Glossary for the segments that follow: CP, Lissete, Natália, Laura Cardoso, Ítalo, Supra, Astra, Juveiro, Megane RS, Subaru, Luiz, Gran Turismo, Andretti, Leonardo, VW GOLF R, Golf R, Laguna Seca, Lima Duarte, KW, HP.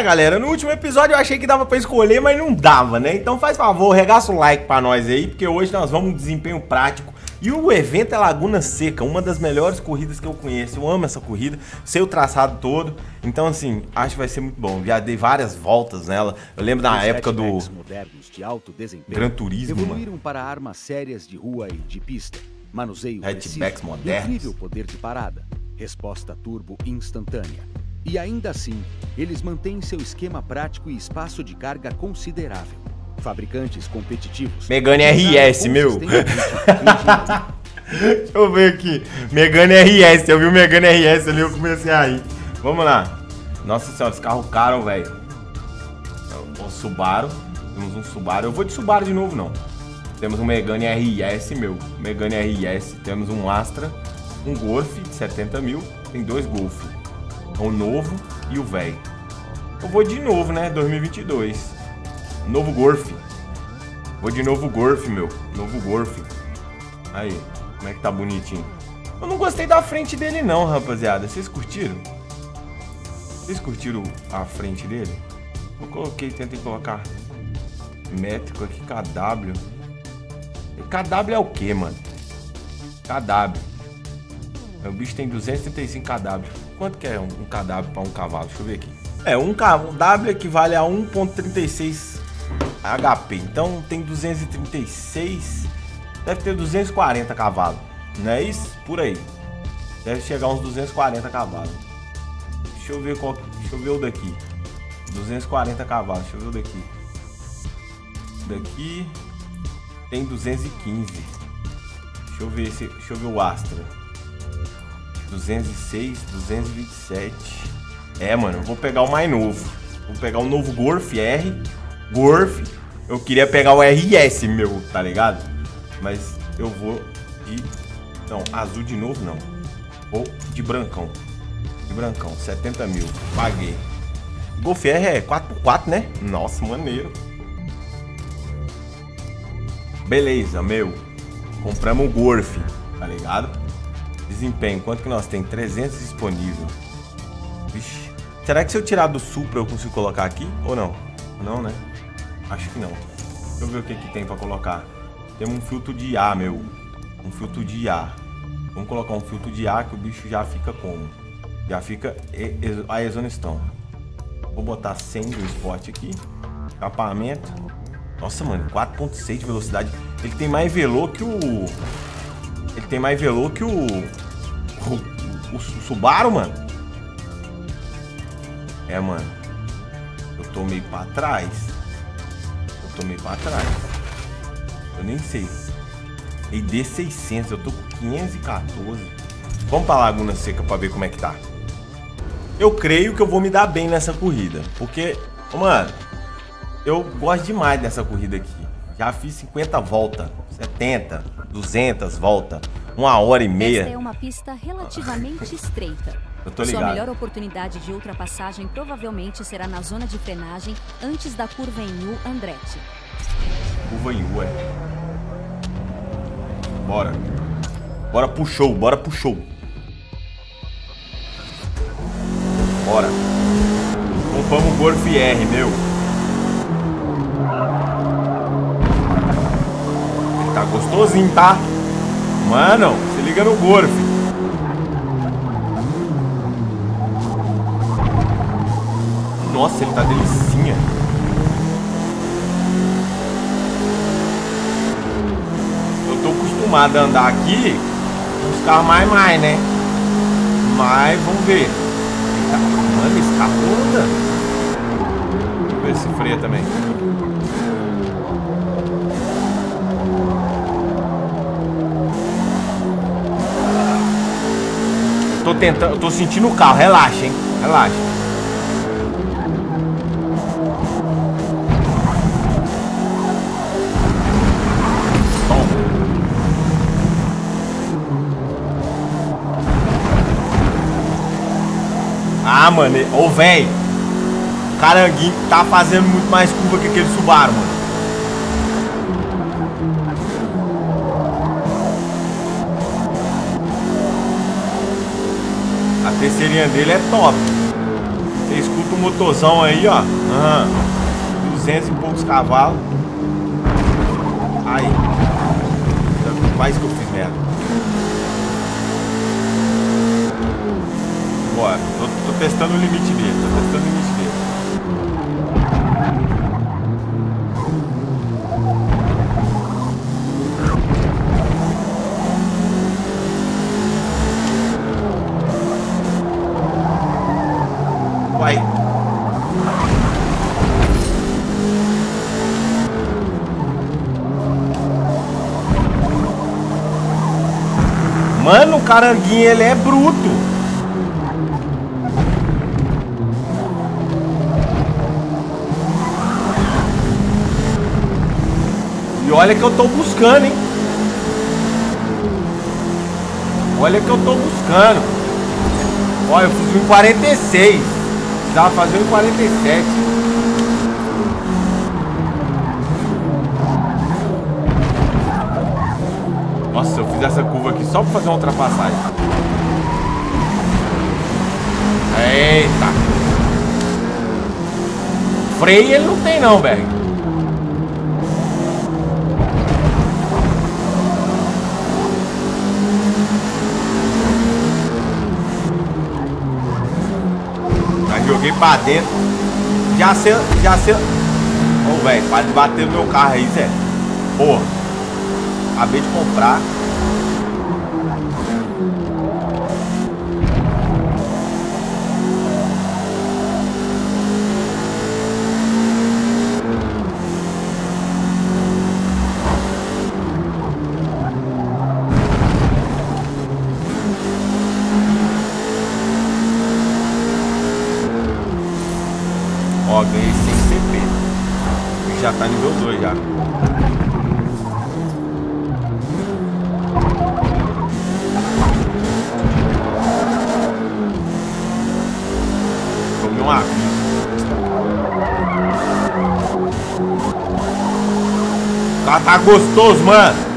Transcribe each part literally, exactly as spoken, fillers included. é, galera, no último episódio eu achei que dava pra escolher, mas não dava, né? Então faz favor, regaça o like pra nós aí, porque hoje nós vamos um desempenho prático. E o evento é Laguna Seca, uma das melhores corridas que eu conheço. Eu amo essa corrida, sei o traçado todo. Então, assim, acho que vai ser muito bom. Já dei várias voltas nela. Eu lembro da época do Gran Turismo, evoluíram para armas sérias de rua e de pista. Manuseio hatchbacks modernos, incrível poder de parada, resposta turbo instantânea. E ainda assim, eles mantêm seu esquema prático e espaço de carga considerável. Fabricantes competitivos. Megane R S, meu. Deixa eu ver aqui. Megane R S, eu vi o Megane R S ali, eu comecei a rir. Vamos lá. Nossa senhora, os carros caros, velho. O Subaru. Temos um Subaru. Eu vou de Subaru de novo, não. Temos um Megane R S, meu. Megane R S. Temos um Astra. Um Golf de setenta mil. Tem dois Golf. O novo e o velho. Eu vou de novo, né? dois mil e vinte e dois. Novo Golf. Vou de novo Golf, meu. Novo Golf. Aí, como é que tá bonitinho. Eu não gostei da frente dele não, rapaziada. Vocês curtiram? Vocês curtiram a frente dele? Eu coloquei, tentei colocar métrico aqui, K W. K W é o que, mano? K W. O bicho tem duzentos e trinta e cinco K W. Quanto que é um, um K W pra um cavalo? Deixa eu ver aqui. É, um K W equivale a um ponto trinta e seis H P. Então tem duzentos e trinta e seis. Deve ter duzentos e quarenta cavalos. Não é isso? Por aí. Deve chegar uns duzentos e quarenta cavalos. Deixa eu ver qual. Deixa eu ver o daqui. duzentos e quarenta cavalos. Deixa eu ver o daqui. Daqui tem duzentos e quinze. Deixa eu ver esse. Deixa eu ver o Astra. duzentos e seis, duzentos e vinte e sete. É, mano, eu vou pegar o mais novo. Vou pegar o novo Golf R. Golf. Eu queria pegar o R S, meu, tá ligado? Mas eu vou de... Não, azul de novo, não. Vou de brancão. De brancão, setenta mil. Paguei. Golf R é quatro por quatro, né? Nossa, maneiro. Beleza, meu. Compramos o Golf, tá ligado? Desempenho, quanto que nós tem? trezentos disponível. Vixe. Será que se eu tirar do Supra eu consigo colocar aqui? Ou não? Não, né? Acho que não. Deixa eu ver o que, que tem pra colocar. Tem um filtro de ar, meu. Um filtro de ar. Vamos colocar um filtro de ar que o bicho já fica como? Já fica a exonestão. Vou botar cem do esporte aqui. Capamento. Nossa, mano. quatro ponto seis de velocidade. Ele tem mais velô que o... Ele tem mais velô que o... O, o, o Subaru, mano. É, mano, eu tô meio pra trás. Eu tô meio pra trás. Eu nem sei. I D seiscentos, eu tô com quinhentos e quatorze. Vamos pra Laguna Seca pra ver como é que tá. Eu creio que eu vou me dar bem nessa corrida. Porque, mano, eu gosto demais dessa corrida aqui. Já fiz cinquenta voltas, setenta, duzentas voltas, uma hora e meia. Esta é uma pista relativamente estreita. Eu tô ligado. Sua melhor oportunidade de ultrapassagem provavelmente será na zona de frenagem antes da curva em U Andretti. Curva em U, é. Bora. Bora pro show, bora pro show. Bora. Compramos o Golf R, meu. Ele tá gostosinho, tá? Mano, se liga no Golf. Nossa, ele tá delicinha. Eu tô acostumado a andar aqui com os carros mais, mais, né? Mas, vamos ver. Mano, esse carro anda. Deixa eu ver se freia também. Eu tô tentando, eu tô sentindo o carro. Relaxa, hein? Relaxa. Ah, mano, ô, velho, o caranguinho tá fazendo muito mais curva que aquele Subaru, mano. A terceirinha dele é top. Você escuta com o motorzão aí, ó. Ah, duzentos e poucos cavalos. Aí. Quase que eu fiz merda. Bora. Tô, tô testando o limite dele. Tô testando o limite dele. Mano, o caranguinho, ele é bruto. E olha que eu tô buscando, hein. Olha que eu tô buscando. Olha, eu fiz um quarenta e seis. Precisava fazer um quarenta e sete. Nossa, eu fiz essa curva aqui só pra fazer uma ultrapassagem. Eita. Freio ele não tem não, velho. Já joguei pra dentro. Já sei, já sei. Ô, velho, quase bateu no meu carro aí, Zé. Porra. Acabei de comprar. Ó, ganhei cem C P. Já tá nível dois já. Tá gostoso, mano.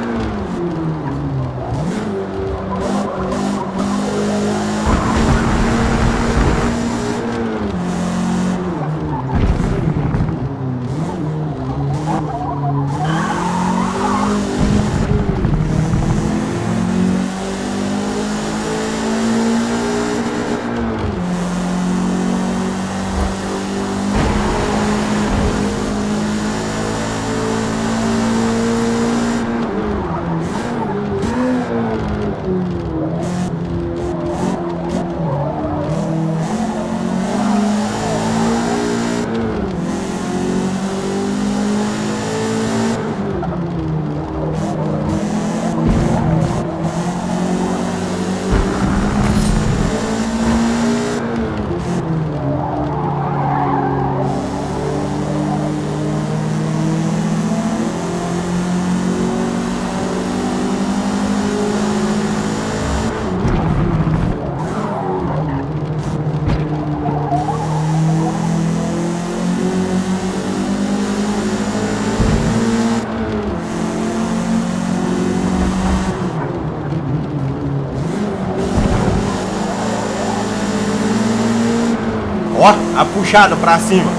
A puxada pra cima.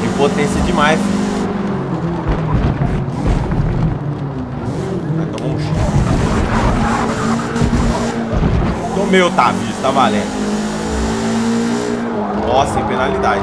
Tem potência demais. Vai tomar um chute. Tomei o Tavis, tá valendo. Nossa, sem penalidade.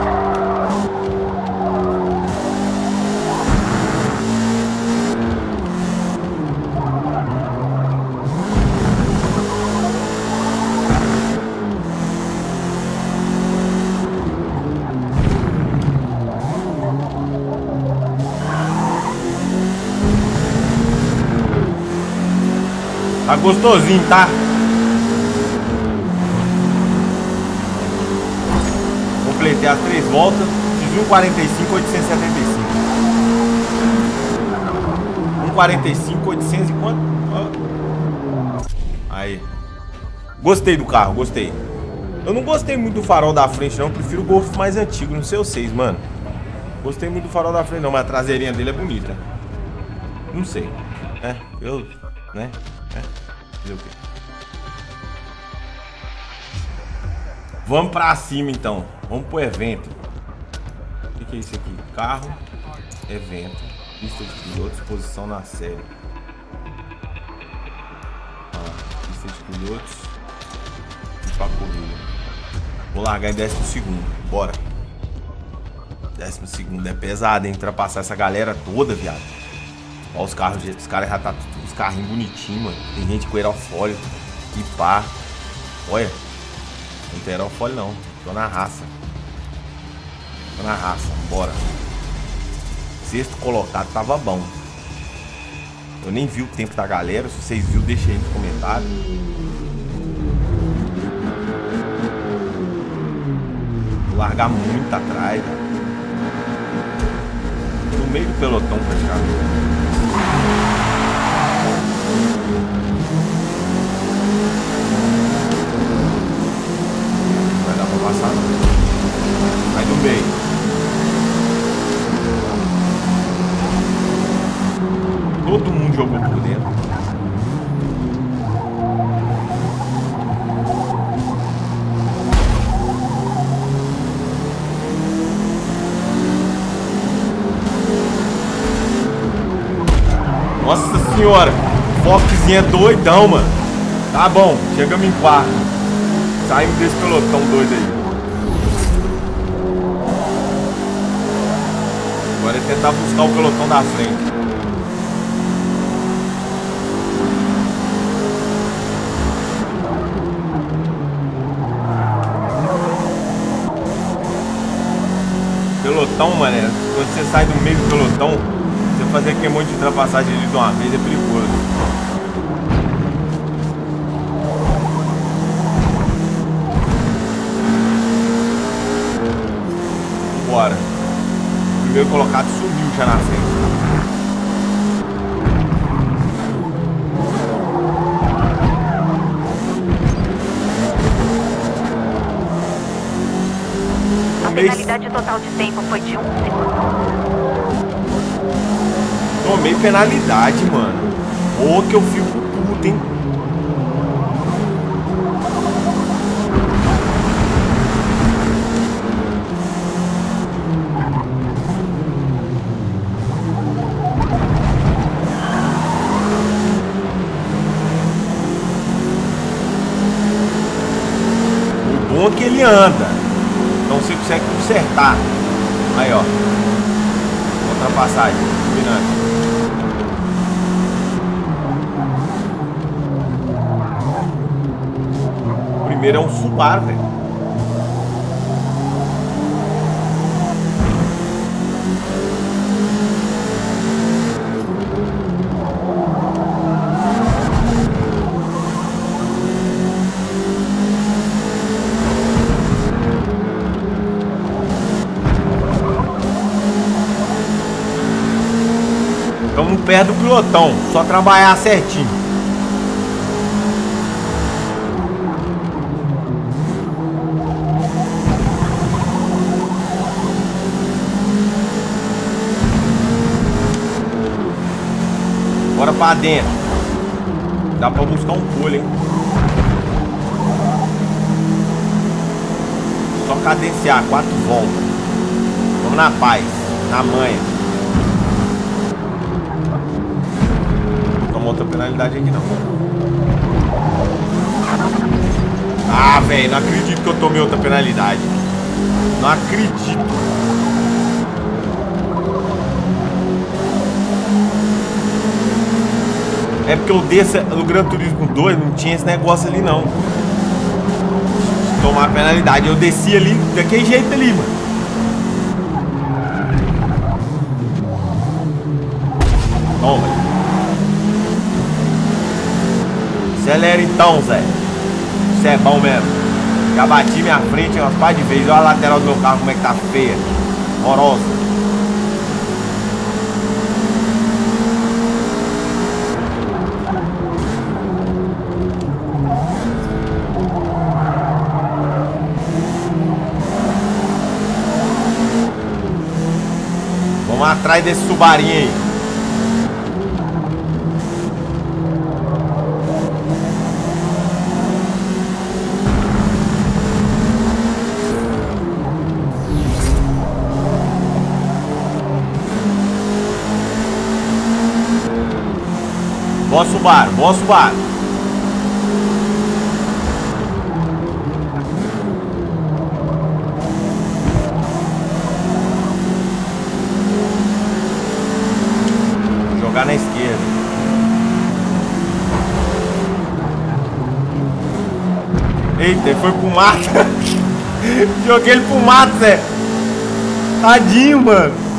Tá gostosinho, tá? Completei as três voltas. Fiz um quarenta e cinco, oitocentos e setenta e cinco. um quarenta e cinco, oitocentos e quanto? Oh. Aí. Gostei do carro, gostei. Eu não gostei muito do farol da frente, não. Eu prefiro o Golf mais antigo, não sei vocês, mano. Gostei muito do farol da frente, não. Mas a traseirinha dele é bonita. Não sei. É, eu... né? É. Fazer o quê? Vamos pra cima então. Vamos pro evento. O que, que é isso aqui? Carro, evento, pista de pilotos, posição na série. Ah, pista de pilotos. E pra corrida. Vou largar em décimo segundo. Bora. Décimo segundo é pesado, hein? Ultrapassar essa galera toda, viado. Olha os carros, os caras já tá tudo, os carrinhos bonitinhos, mano. Tem gente com aerofólio e pá. Olha. Não tem aerofólio não. Tô na raça. Tô na raça. Bora. Sexto colocado tava bom. Eu nem vi o tempo da galera. Se vocês viram, deixa aí nos comentários. Vou largar muito atrás, cara. No meio do pelotão praticamente. Vai dar pra passar não. Vai do meio. Todo mundo jogou por dentro. Nossa senhora, Foxzinho é doidão, mano. Tá bom, chegamos em quarto. Saímos desse pelotão doido aí. Agora é tentar buscar o pelotão da frente. Pelotão, mané, quando você sai do meio do pelotão, você fazer aquele monte de ultrapassagem ali de uma vez é perigoso. Bora. O primeiro colocado sumiu já na frente. A penalidade total de tempo foi de um segundo. Tomei penalidade, mano. Ou que eu fico puto, hein? O bom é que ele anda. Então você consegue consertar. Aí, ó. Ultrapassagem. Combinando. Primeiro é um Subaru, velho. Estamos perto do pilotão, só trabalhar certinho. Bora pra dentro. Dá pra buscar um pulo, hein? Só cadenciar, quatro voltas. Vamos na paz, na manha. Não tomou outra penalidade aqui não. Ah, velho, não acredito que eu tomei outra penalidade. Não acredito. É porque eu desço no Gran Turismo dois, não tinha esse negócio ali não. Tomar penalidade. Eu desci ali, daquele jeito ali, mano. Toma. Acelera então, Zé. Isso é bom mesmo. Já bati minha frente umas par de vezes. Olha a lateral do meu carro como é que tá feia. Horrorosa. Vamos atrás desse Subarinho aí. Boa Subaru, boa Subaru. Vou jogar na esquerda. Eita, ele foi pro mato. Joguei ele pro mato, Zé. Tadinho, mano.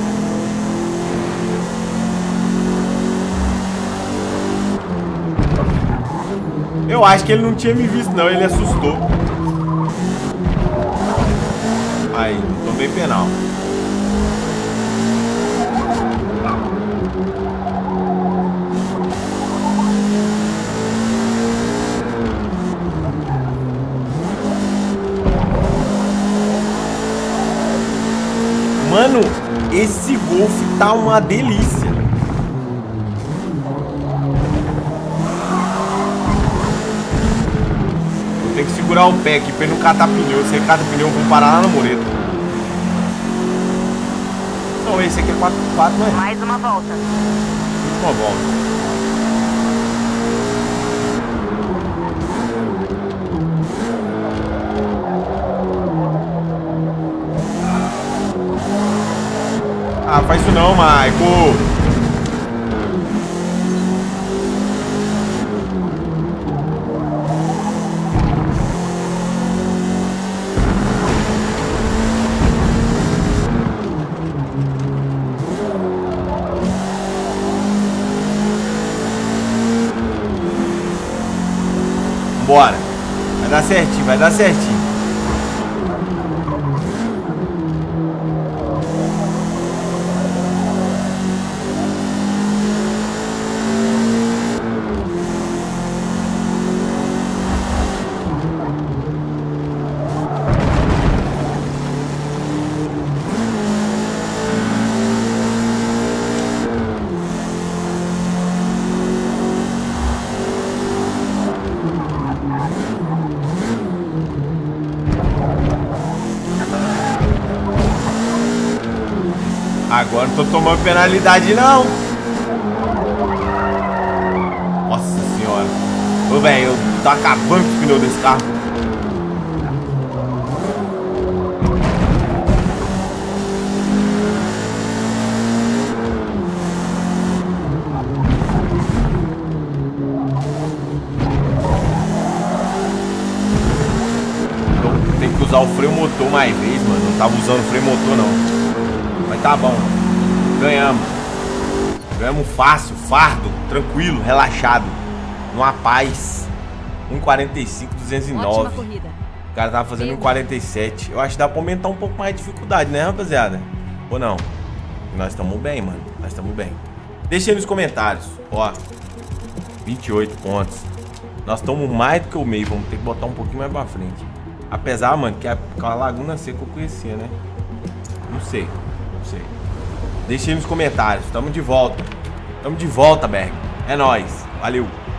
Eu acho que ele não tinha me visto, não. Ele assustou. Aí, tomei penal. Mano, esse Golf tá uma delícia. Vou ter que segurar o pé aqui pra ele não catar pneu. Se ele catar pneu, eu vou parar lá no mureta. Não, esse aqui é quatro por quatro, não é? Mais uma volta. Última volta. Ah, faz isso não, Michael. Bora. Vai dar certinho, vai dar certinho. Agora não tô tomando penalidade, não. Nossa senhora. Ô, velho, eu tô acabando com o pneu desse carro. Tem que usar o freio motor mais vezes, mano. Não tava usando o freio motor, não. Mas tá bom, ganhamos. Ganhamos fácil, fardo, tranquilo, relaxado. Numa paz. um quarenta e cinco, duzentos e nove. O cara tava fazendo um quarenta e sete. Eu acho que dá pra aumentar um pouco mais a dificuldade, né, rapaziada? Ou não? Nós estamos bem, mano. Nós estamos bem. Deixa aí nos comentários. Ó, vinte e oito pontos. Nós estamos mais do que o meio. Vamos ter que botar um pouquinho mais pra frente. Apesar, mano, que é a Laguna Seca que eu conhecia, né? Não sei. Sei. Deixe aí nos comentários. Tamo de volta. Tamo de volta, Berg. É nóis. Valeu.